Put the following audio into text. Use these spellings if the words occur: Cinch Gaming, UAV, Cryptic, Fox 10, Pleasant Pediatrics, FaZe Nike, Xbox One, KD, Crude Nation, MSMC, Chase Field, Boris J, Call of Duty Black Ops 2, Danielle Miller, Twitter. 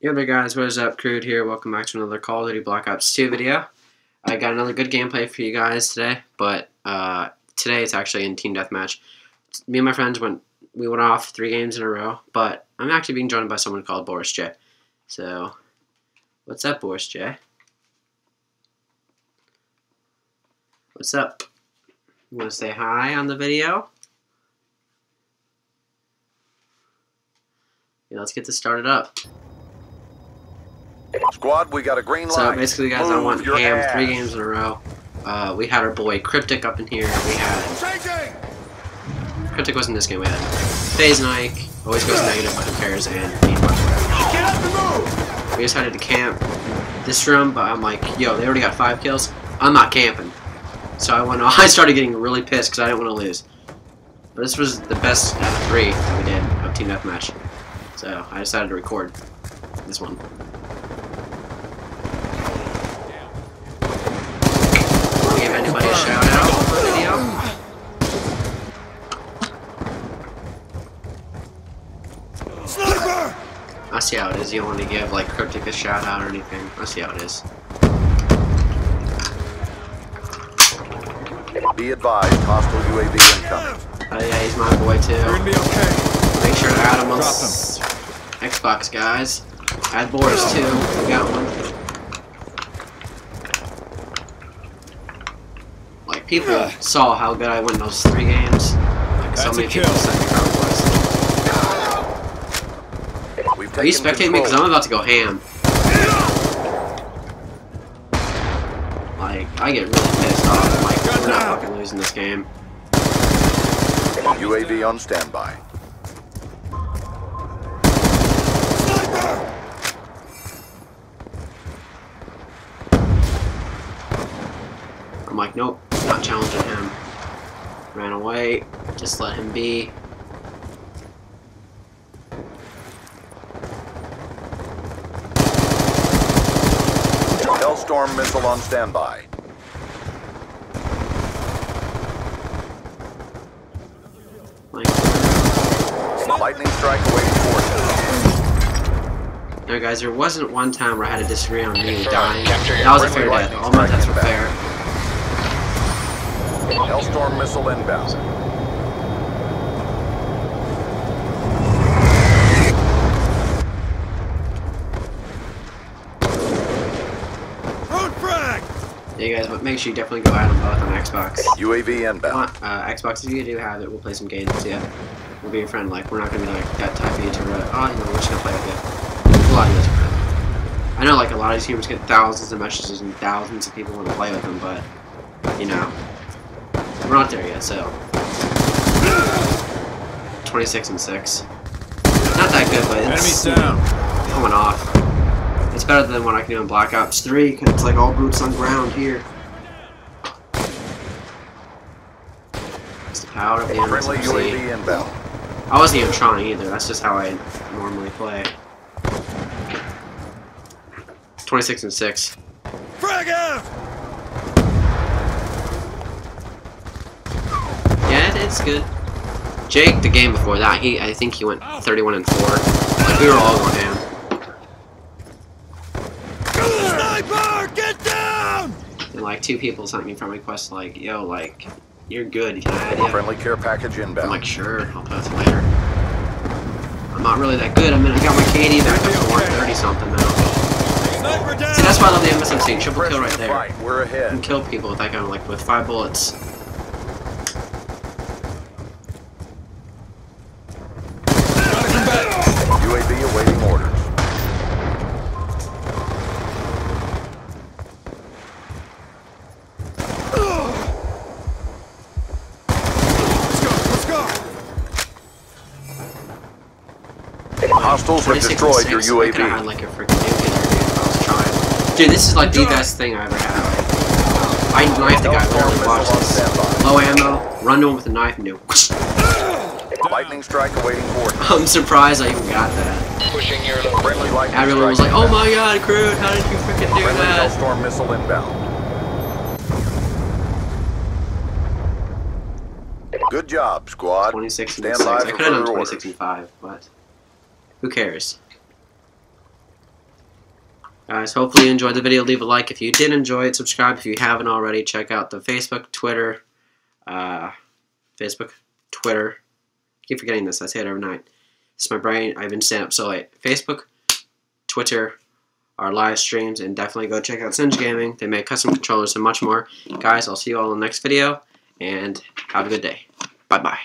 Yo there guys, what is up? Crude here. Welcome back to another Call of Duty Black Ops 2 video. I got another good gameplay for you guys today, but today it's actually in Team Deathmatch. Me and my friends we went off 3 games in a row, but I'm actually being joined by someone called Boris J. So, what's up, Boris J? What's up? You want to say hi on the video? Yeah, let's get this started up. Squad, we got a green light. So basically, guys, I want ham 3 games in a row. We had our boy Cryptic up in here. We had Cryptic was in this game. We had FaZe Nike, always goes negative, but who cares? And we just had to camp this room, but I'm like, yo, they already got 5 kills. I'm not camping. So I started getting really pissed because I didn't want to lose. But this was the best out of 3 that we did of Team Deathmatch. So I decided to record this one. Anybody a shout out for the video? Sniper! I see how it is. You don't want to give like Cryptic a shout out or anything. I see how it is. Be advised, hostile UAV incoming. Oh yeah, he's my boy too. You're gonna be okay. Make sure to add him on Xbox, guys. Add Boris too. We got one. People saw how good I won those 3 games. Like, so many people said I was. Are you spectating me? Because I'm about to go ham. Like, I get really pissed off. I'm like, we're not fucking losing this game. UAV on standby. I'm like, nope. Not challenging him. Ran away. Just let him be. Hellstorm missile on standby. Lightning strike awaiting for it. Now guys, there wasn't one time where I had a disagree on me dying. That was a fair death. All my deaths were fair. Hellstorm missile inbound. Yeah, guys, but make sure you definitely go at them both on Xbox. UAV inbound. Xbox, if you do have it, we'll play some games. Yeah, we'll be your friend. Like, we're not gonna be like that type of YouTuber. Oh, you know, we're just gonna play with it. A lot of this. I know, like a lot of these YouTubers get thousands of messages and thousands of people want to play with them, but you know. We're not there yet, so 26 and 6. Not that good, but it's coming off. It's better than what I can do in Black Ops 3 because it's like all boots on ground here. It's the power of the MSMC. I wasn't even trying either. That's just how I normally play. 26 and 6. Frag out! It's good. Jake, the game before that, I think he went 31 and 4. Like, we were all on him. Sniper, get down! And like 2 people sent me from request like, yo, like, you're good. Can I add you? Friendly care package inbound. I'm like, sure, I'll post later. I'm not really that good. I mean, I got my KD back up to 130 something now. See, that's why I love the MSMC. Triple kill right there. We're ahead. You can kill people with that kind of like with 5 bullets. Hostiles have destroyed your UAV. Dude, this is like the best thing I ever had. I knifed the guy. Holy, watch this. Low ammo, run to him with a knife and do lightning strike awaiting board. I'm surprised I even got that. Pushing your friendly lightning. Everyone was like, oh my god, Crude, how did you freaking do that? Hellstorm missile inbound. Good job, squad. 26 and 6. I could have done 26 and 5, but who cares? Guys, hopefully you enjoyed the video. Leave a like if you did enjoy it. Subscribe if you haven't already. Check out the Facebook, Twitter. I keep forgetting this. I say it every night. It's my brain. I've been staying up so late. Facebook, Twitter, our live streams, and definitely go check out Cinch Gaming. They make custom controllers and much more. Guys, I'll see you all in the next video, and have a good day. Bye-bye.